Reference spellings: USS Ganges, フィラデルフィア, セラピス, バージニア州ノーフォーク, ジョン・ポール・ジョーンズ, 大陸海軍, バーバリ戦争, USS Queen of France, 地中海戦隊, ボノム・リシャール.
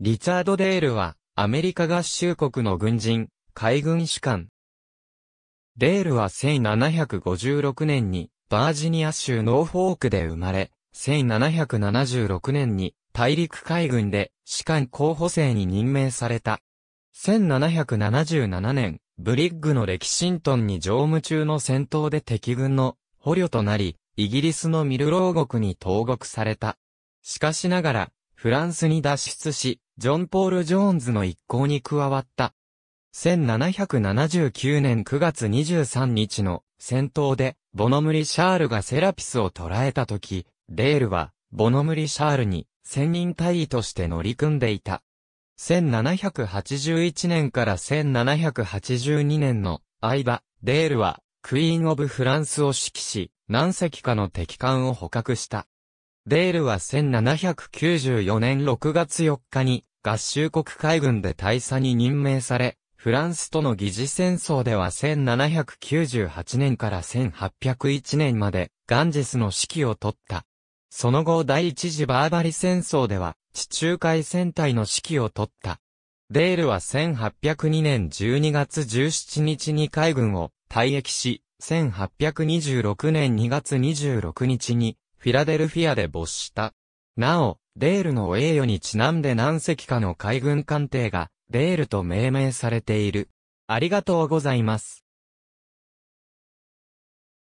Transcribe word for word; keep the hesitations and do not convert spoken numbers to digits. リチャード・デールは、アメリカ合衆国の軍人、海軍士官。デールはせんななひゃくごじゅうろくねんに、バージニア州ノーフォークで生まれ、せんななひゃくななじゅうろくねんに、大陸海軍で、士官候補生に任命された。せんななひゃくななじゅうななねん、ブリッグのレキシントンに乗務中の戦闘で敵軍の捕虜となり、イギリスのミルロー国に投獄された。しかしながら、フランスに脱出し、ジョン・ポール・ジョーンズの一行に加わった。せんななひゃくななじゅうきゅうねんくがつにじゅうさんにちの戦闘で、ボノムリ・シャールがセラピスを捕らえたとき、デールは、ボノムリ・シャールに、専任隊尉として乗り組んでいた。せんななひゃくはちじゅういちねんからせんななひゃくはちじゅうにねんの間、デールは、クイーン・オブ・フランスを指揮し、何隻かの敵艦を捕獲した。デールはせんななひゃくきゅうじゅうよねんろくがつよっかに、合衆国海軍で大佐に任命され、フランスとの疑似戦争ではせんななひゃくきゅうじゅうはちねんからせんはっぴゃくいちねんまでガンジスの指揮を取った。その後第一次バーバリ戦争では地中海戦隊の指揮を取った。デールはせんはっぴゃくにねんじゅうにがつじゅうしちにちに海軍を退役し、せんはっぴゃくにじゅうろくねんにがつにじゅうろくにちにフィラデルフィアで没した。なお、デールの栄誉にちなんで何隻かの海軍艦艇がデールと命名されている。ありがとうございます。